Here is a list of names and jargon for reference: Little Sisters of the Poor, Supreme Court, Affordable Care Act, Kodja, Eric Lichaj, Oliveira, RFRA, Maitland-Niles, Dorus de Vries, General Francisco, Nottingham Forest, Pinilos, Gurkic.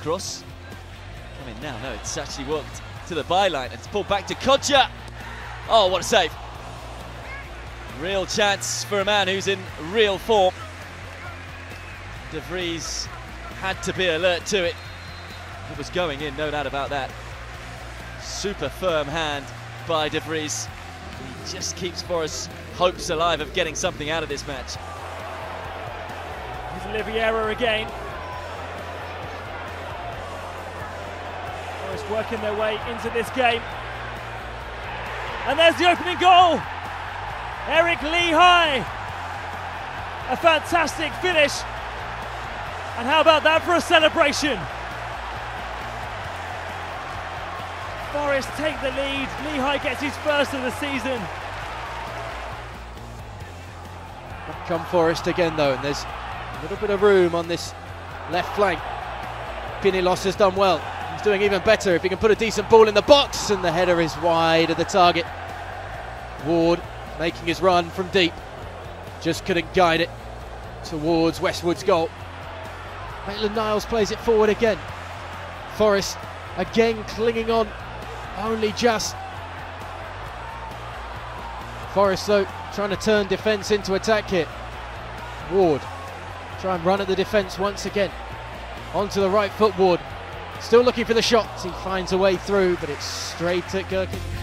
cross. Come in now, no, it's actually walked to the byline. It's pulled back to Kodja. Oh, what a save. Real chance for a man who's in real form. De Vries had to be alert to it. It was going in, no doubt about that. Super firm hand by De Vries. He just keeps Forest hopes alive of getting something out of this match. Here's Oliveira again. Forest working their way into this game. And there's the opening goal! Eric Lichaj! A fantastic finish. And how about that for a celebration? Forest take the lead. Lichaj gets his first of the season. Back come Forest again though, and there's a little bit of room on this left flank. Pinilos has done well. He's doing even better if he can put a decent ball in the box, and the header is wide of the target. Ward making his run from deep, just couldn't guide it towards Westwood's goal. Maitland-Niles plays it forward again. Forest again clinging on. Only just. Forest though trying to turn defence into attack here. Ward try and run at the defence once again. Onto the right foot Ward. Still looking for the shots. He finds a way through, but it's straight at Gurkic.